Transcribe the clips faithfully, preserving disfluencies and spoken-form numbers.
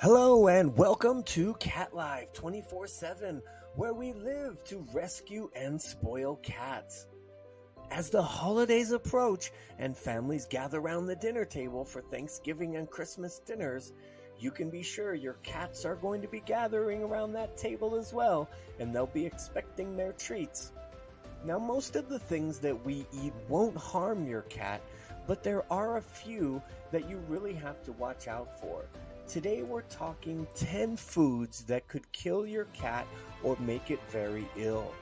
Hello and welcome to Catlife twenty-four seven, where we live to rescue and spoil cats. As the holidays approach and families gather around the dinner table for Thanksgiving and Christmas dinners, you can be sure your cats are going to be gathering around that table as well, and they'll be expecting their treats. Now, most of the things that we eat won't harm your cat, but there are a few that you really have to watch out for. Today we're talking ten foods that could kill your cat or make it very ill.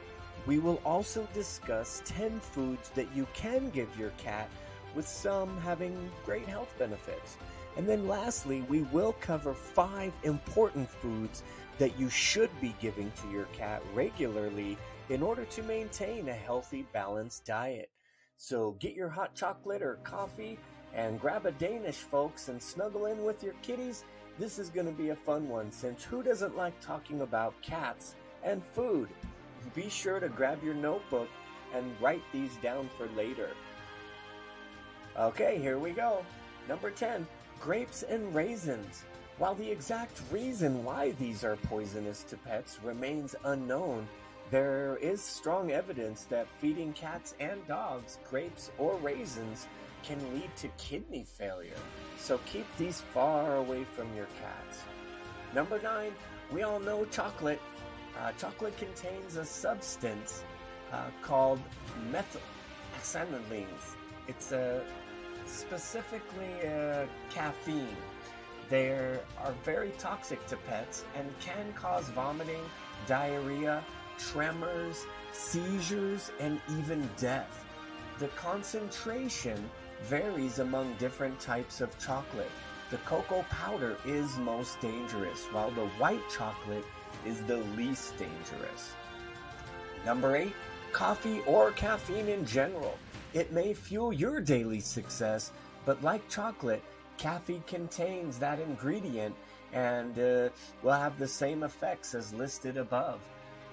We will also discuss ten foods that you can give your cat, with some having great health benefits. And then lastly, we will cover five important foods that you should be giving to your cat regularly in order to maintain a healthy, balanced diet. So get your hot chocolate or coffee and grab a Danish, folks, and snuggle in with your kitties. This is going to be a fun one, since who doesn't like talking about cats and food? Be sure to grab your notebook and write these down for later. Okay, here we go. Number ten, grapes and raisins. While the exact reason why these are poisonous to pets remains unknown, there is strong evidence that feeding cats and dogs grapes or raisins can lead to kidney failure, so keep these far away from your cats. Number nine, we all know chocolate. Uh, chocolate contains a substance uh, called methylphenidines. It's a, specifically a caffeine. They are very toxic to pets and can cause vomiting, diarrhea, tremors, seizures, and even death. The concentration varies among different types of chocolate. The cocoa powder is most dangerous, while the white chocolate is the least dangerous. Number eight, coffee or caffeine in general. It may fuel your daily success, but like chocolate, caffeine contains that ingredient and uh, will have the same effects as listed above.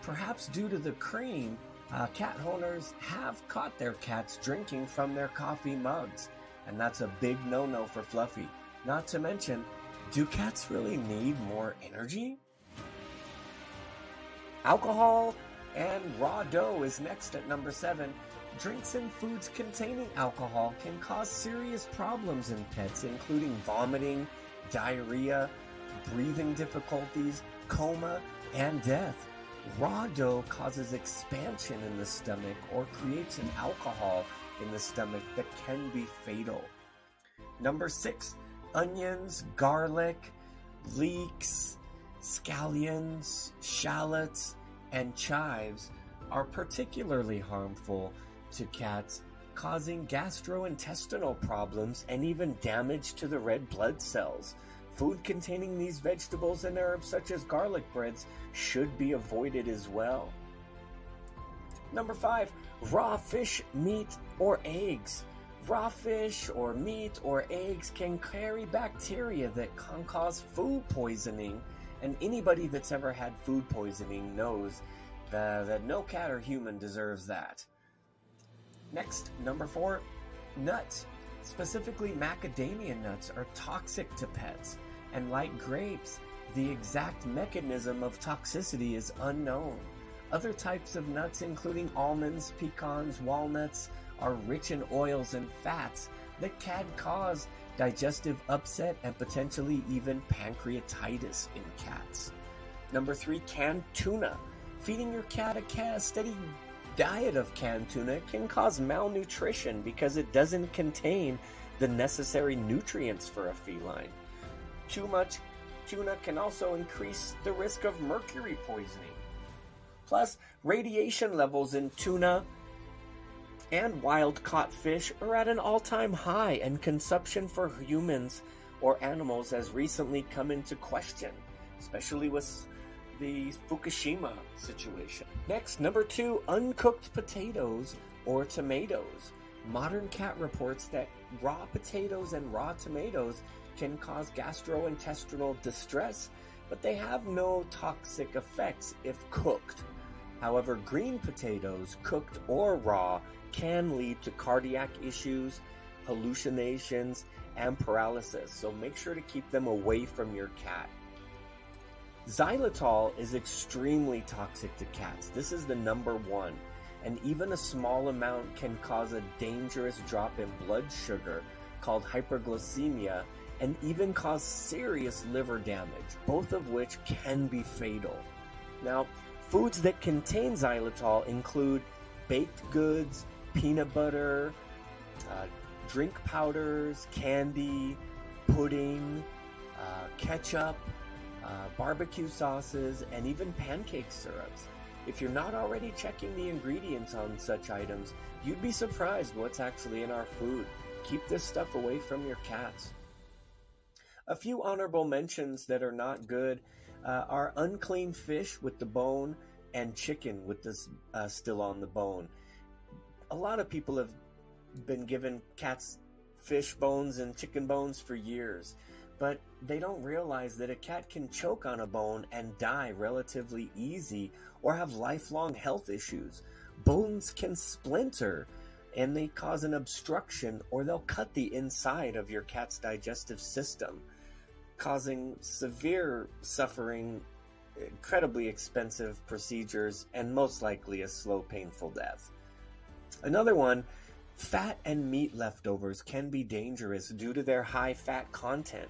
Perhaps due to the cream, uh, cat owners have caught their cats drinking from their coffee mugs, and that's a big no-no for Fluffy. Not to mention, do cats really need more energy? Alcohol and raw dough is next at number seven. Drinks and foods containing alcohol can cause serious problems in pets, including vomiting, diarrhea, breathing difficulties, coma, and death. Raw dough causes expansion in the stomach or creates an alcohol in the stomach that can be fatal. Number six, onions, garlic, leeks, scallions, shallots, and chives are particularly harmful to cats, causing gastrointestinal problems and even damage to the red blood cells. Food containing these vegetables and herbs, such as garlic breads, should be avoided as well. Number five, raw fish, meat, or eggs. Raw fish or meat or eggs can carry bacteria that can cause food poisoning, and anybody that's ever had food poisoning knows that, that no cat or human deserves that. Next, number four, nuts. Specifically, macadamia nuts are toxic to pets, and like grapes, the exact mechanism of toxicity is unknown. Other types of nuts, including almonds, pecans, walnuts, are rich in oils and fats that can cause digestive upset and potentially even pancreatitis in cats. Number three, canned tuna. Feeding your cat a cat steady diet of canned tuna can cause malnutrition because it doesn't contain the necessary nutrients for a feline. Too much tuna can also increase the risk of mercury poisoning. Plus, radiation levels in tuna and wild-caught fish are at an all-time high, and consumption for humans or animals has recently come into question, especially with the Fukushima situation. Next, number two, uncooked potatoes or tomatoes. Modern cat reports that raw potatoes and raw tomatoes can cause gastrointestinal distress, but they have no toxic effects if cooked. However, green potatoes, cooked or raw, can lead to cardiac issues, hallucinations, and paralysis, so make sure to keep them away from your cat. Xylitol is extremely toxic to cats. This is the number one, and even a small amount can cause a dangerous drop in blood sugar called hyperglycemia and even cause serious liver damage, both of which can be fatal. Now, foods that contain xylitol include baked goods, peanut butter, uh, drink powders, candy, pudding, uh, ketchup, Uh, barbecue sauces, and even pancake syrups. If you're not already checking the ingredients on such items, you'd be surprised what's actually in our food. Keep this stuff away from your cats. A few honorable mentions that are not good uh, are unclean fish with the bone and chicken with this uh, still on the bone. A lot of people have been giving cats fish bones and chicken bones for years, but they don't realize that a cat can choke on a bone and die relatively easy or have lifelong health issues. Bones can splinter and they cause an obstruction, or they'll cut the inside of your cat's digestive system, causing severe suffering, incredibly expensive procedures, and most likely a slow, painful death. Another one, fat and meat leftovers can be dangerous due to their high fat content.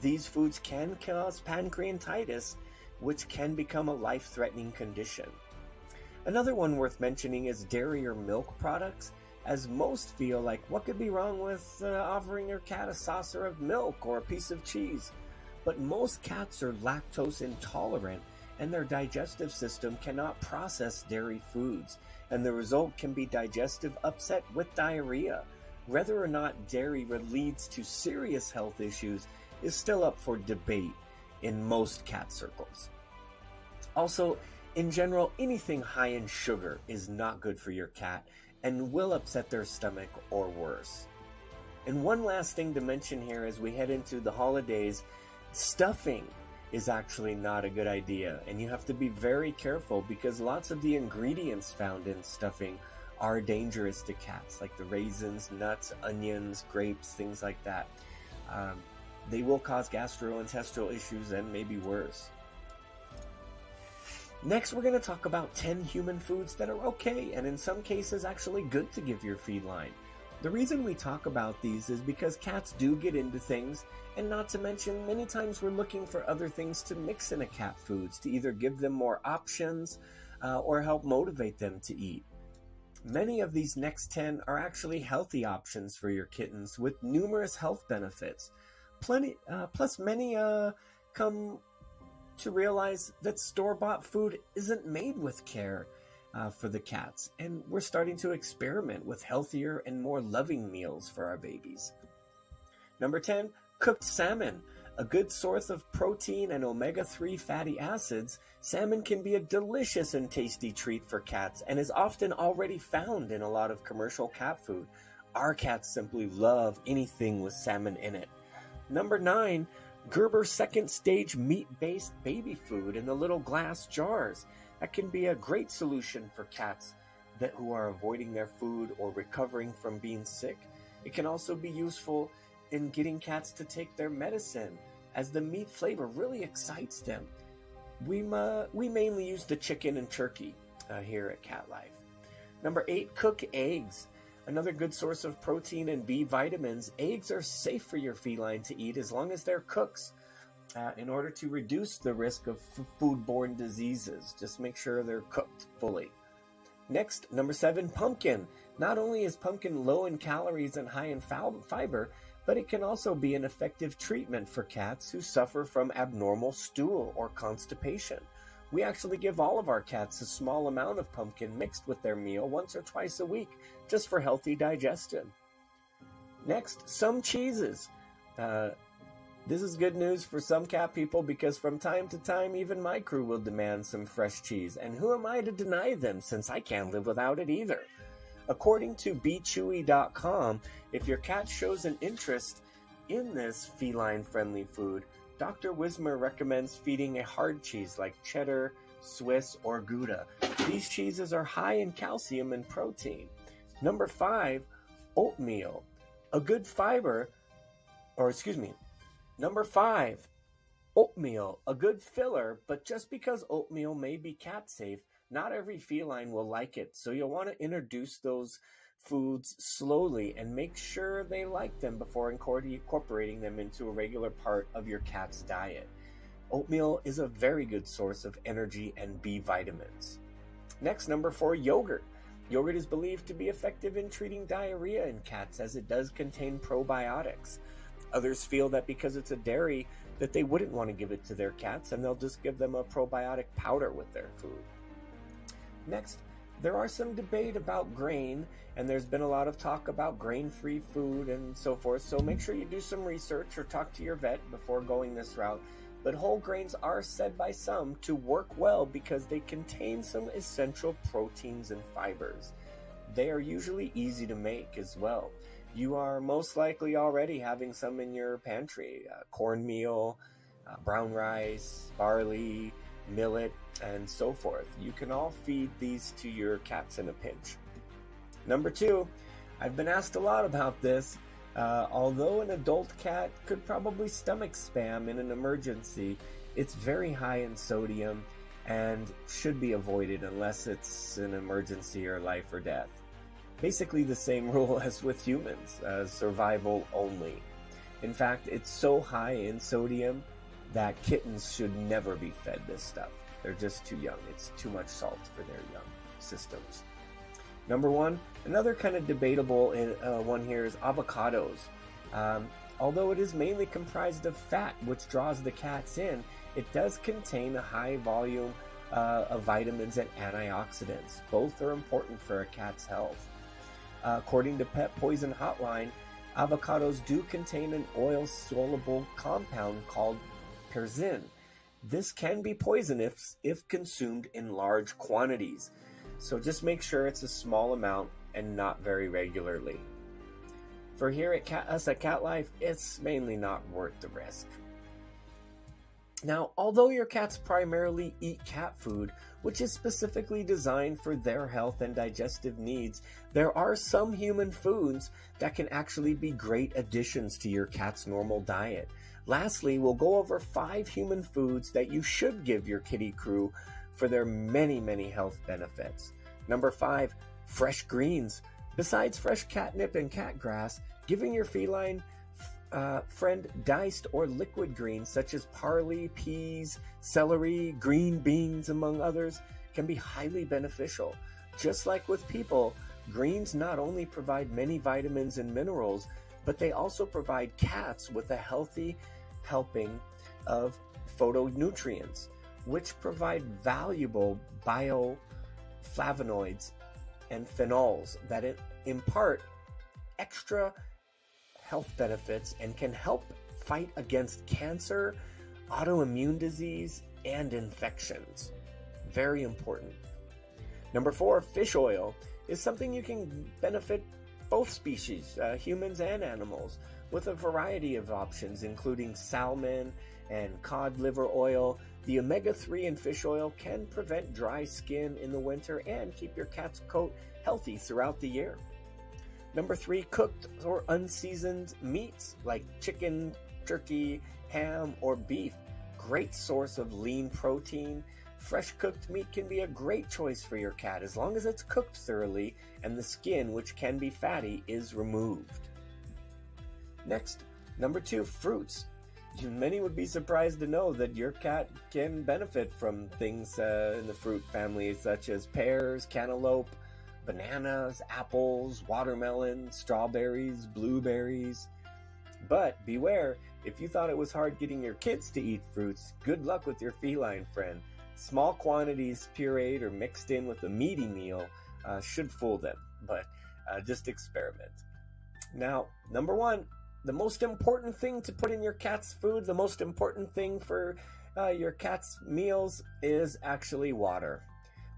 These foods can cause pancreatitis, which can become a life-threatening condition. Another one worth mentioning is dairy or milk products, as most feel like, what could be wrong with uh, offering your cat a saucer of milk or a piece of cheese? But most cats are lactose intolerant, and their digestive system cannot process dairy foods, and the result can be digestive upset with diarrhea. Whether or not dairy leads to serious health issues is still up for debate in most cat circles. Also, in general, anything high in sugar is not good for your cat and will upset their stomach or worse. And one last thing to mention here as we head into the holidays, stuffing is actually not a good idea, and you have to be very careful because lots of the ingredients found in stuffing are dangerous to cats, like the raisins, nuts, onions, grapes, things like that. Um, They will cause gastrointestinal issues and maybe worse. Next, we're going to talk about ten human foods that are okay and in some cases actually good to give your feline. The reason we talk about these is because cats do get into things, and not to mention many times we're looking for other things to mix in a cat foods to either give them more options uh, or help motivate them to eat. Many of these next ten are actually healthy options for your kittens with numerous health benefits. Plenty, uh, plus many uh, come to realize that store-bought food isn't made with care uh, for the cats, and we're starting to experiment with healthier and more loving meals for our babies. Number ten, cooked salmon. A good source of protein and omega three fatty acids, salmon can be a delicious and tasty treat for cats and is often already found in a lot of commercial cat food. Our cats simply love anything with salmon in it. Number nine, Gerber second stage meat-based baby food in the little glass jars. That can be a great solution for cats that who are avoiding their food or recovering from being sick. It can also be useful in getting cats to take their medicine, as the meat flavor really excites them. We, ma we mainly use the chicken and turkey uh, here at Cat Life. Number eight, cook eggs. Another good source of protein and B vitamins, eggs are safe for your feline to eat as long as they're cooked uh, in order to reduce the risk of foodborne diseases. Just make sure they're cooked fully. Next, number seven, pumpkin. Not only is pumpkin low in calories and high in fiber, but it can also be an effective treatment for cats who suffer from abnormal stool or constipation. We actually give all of our cats a small amount of pumpkin mixed with their meal once or twice a week, just for healthy digestion. Next, some cheeses. Uh, this is good news for some cat people because from time to time, even my crew will demand some fresh cheese. And who am I to deny them since I can't live without it either? According to Be Chewy dot com, if your cat shows an interest in this feline-friendly food, Doctor Wismer recommends feeding a hard cheese like cheddar, Swiss, or Gouda. These cheeses are high in calcium and protein. Number five, oatmeal. A good fiber, or excuse me, number five, Oatmeal, a good filler, but just because oatmeal may be cat safe, not every feline will like it. So you'll want to introduce those foods slowly and make sure they like them before incorporating them into a regular part of your cat's diet. Oatmeal is a very good source of energy and B vitamins. Next, number four, yogurt. Yogurt is believed to be effective in treating diarrhea in cats as it does contain probiotics. Others feel that because it's a dairy that they wouldn't want to give it to their cats and they'll just give them a probiotic powder with their food. Next, there are some debate about grain, and there's been a lot of talk about grain-free food and so forth, so make sure you do some research or talk to your vet before going this route. But whole grains are said by some to work well because they contain some essential proteins and fibers. They are usually easy to make as well. You are most likely already having some in your pantry, uh, cornmeal, uh, brown rice, barley, millet, and so forth. You can all feed these to your cats in a pinch. Number two, I've been asked a lot about this. Uh, although an adult cat could probably stomach spam in an emergency, it's very high in sodium and should be avoided unless it's an emergency or life or death. Basically the same rule as with humans, uh, survival only. In fact, it's so high in sodium that kittens should never be fed this stuff. They're just too young. It's too much salt for their young systems. Number one, another kind of debatable uh, one here is avocados. Um, although it is mainly comprised of fat, which draws the cats in, it does contain a high volume uh, of vitamins and antioxidants. Both are important for a cat's health. Uh, according to Pet Poison Hotline, avocados do contain an oil-soluble compound called pyrazine. This can be poisonous if consumed in large quantities. So just make sure it's a small amount and not very regularly. For here at Cat, us at CatLife, it's mainly not worth the risk. Now, although your cats primarily eat cat food, which is specifically designed for their health and digestive needs, there are some human foods that can actually be great additions to your cat's normal diet. Lastly, we'll go over five human foods that you should give your kitty crew for their many, many health benefits. Number five, fresh greens. Besides fresh catnip and cat grass, giving your feline Uh, friend diced or liquid greens such as parsley, peas, celery, green beans, among others, can be highly beneficial. Just like with people, greens not only provide many vitamins and minerals, but they also provide cats with a healthy helping of phytonutrients, which provide valuable bioflavonoids and phenols that impart extra health benefits and can help fight against cancer, autoimmune disease, and infections. Very important. Number four, fish oil is something you can benefit both species, uh, humans and animals, with a variety of options including salmon and cod liver oil. The omega three in fish oil can prevent dry skin in the winter and keep your cat's coat healthy throughout the year. Number three, cooked or unseasoned meats like chicken, turkey, ham, or beef. Great source of lean protein. Fresh cooked meat can be a great choice for your cat as long as it's cooked thoroughly and the skin, which can be fatty, is removed. Next, number two, fruits. Many would be surprised to know that your cat can benefit from things uh, in the fruit family such as pears, cantaloupe, bananas, apples, watermelon, strawberries, blueberries. But beware, if you thought it was hard getting your kids to eat fruits, good luck with your feline friend. Small quantities pureed or mixed in with a meaty meal uh, should fool them, but uh, just experiment. Now, number one, the most important thing to put in your cat's food, the most important thing for uh, your cat's meals is actually water.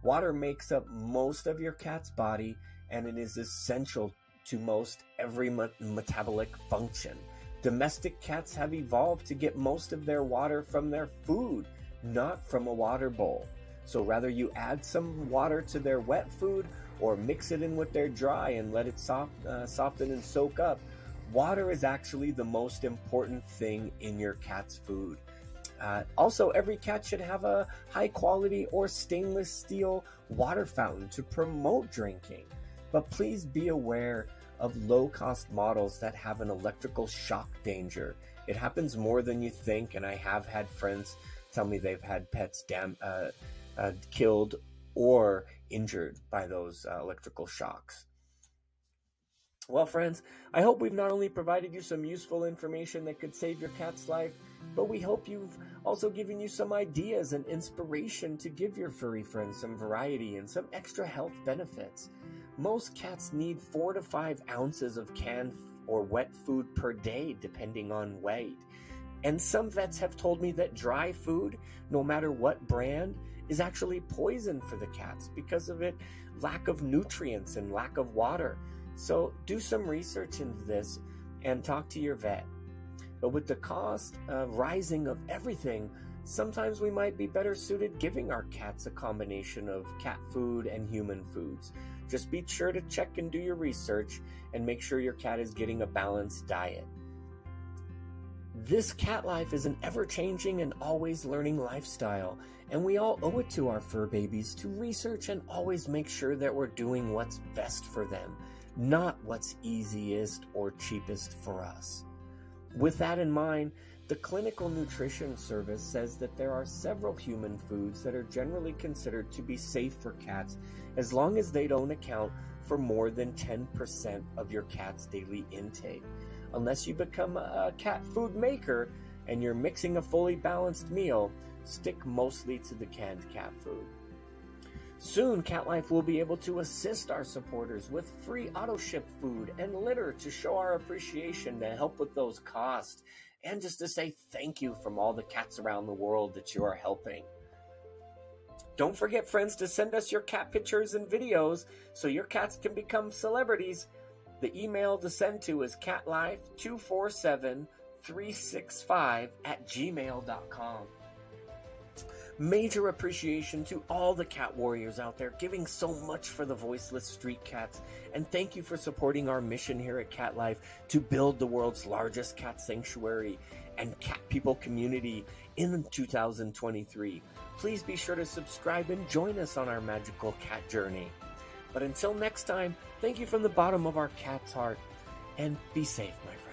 Water makes up most of your cat's body, and it is essential to most every metabolic function. Domestic cats have evolved to get most of their water from their food, not from a water bowl. So rather you add some water to their wet food or mix it in with their dry and let it soft, uh, soften and soak up, water is actually the most important thing in your cat's food. Uh, also, every cat should have a high quality or stainless steel water fountain to promote drinking. But please be aware of low-cost models that have an electrical shock danger. It happens more than you think, and I have had friends tell me they've had pets dam uh, uh, killed or injured by those uh, electrical shocks. Well, friends, I hope we've not only provided you some useful information that could save your cat's life, but we hope you've also given you some ideas and inspiration to give your furry friends some variety and some extra health benefits. Most cats need four to five ounces of canned or wet food per day, depending on weight. And some vets have told me that dry food, no matter what brand, is actually poison for the cats because of its lack of nutrients and lack of water. So do some research into this and talk to your vet. But with the cost uh, rising of everything, sometimes we might be better suited giving our cats a combination of cat food and human foods. Just be sure to check and do your research and make sure your cat is getting a balanced diet. This cat life is an ever-changing and always learning lifestyle, and we all owe it to our fur babies to research and always make sure that we're doing what's best for them, not what's easiest or cheapest for us. With that in mind, the Clinical Nutrition Service says that there are several human foods that are generally considered to be safe for cats as long as they don't account for more than ten percent of your cat's daily intake. Unless you become a cat food maker and you're mixing a fully balanced meal, stick mostly to the canned cat food. Soon, CatLife will be able to assist our supporters with free auto-ship food and litter to show our appreciation, to help with those costs, and just to say thank you from all the cats around the world that you are helping. Don't forget, friends, to send us your cat pictures and videos so your cats can become celebrities. The email to send to is catlife two four seven three six five at gmail dot com. Major appreciation to all the cat warriors out there giving so much for the voiceless street cats, and thank you for supporting our mission here at Cat Life to build the world's largest cat sanctuary and cat people community in two thousand twenty-three. Please be sure to subscribe and join us on our magical cat journey. But until next time, thank you from the bottom of our cat's heart, and be safe, my friends.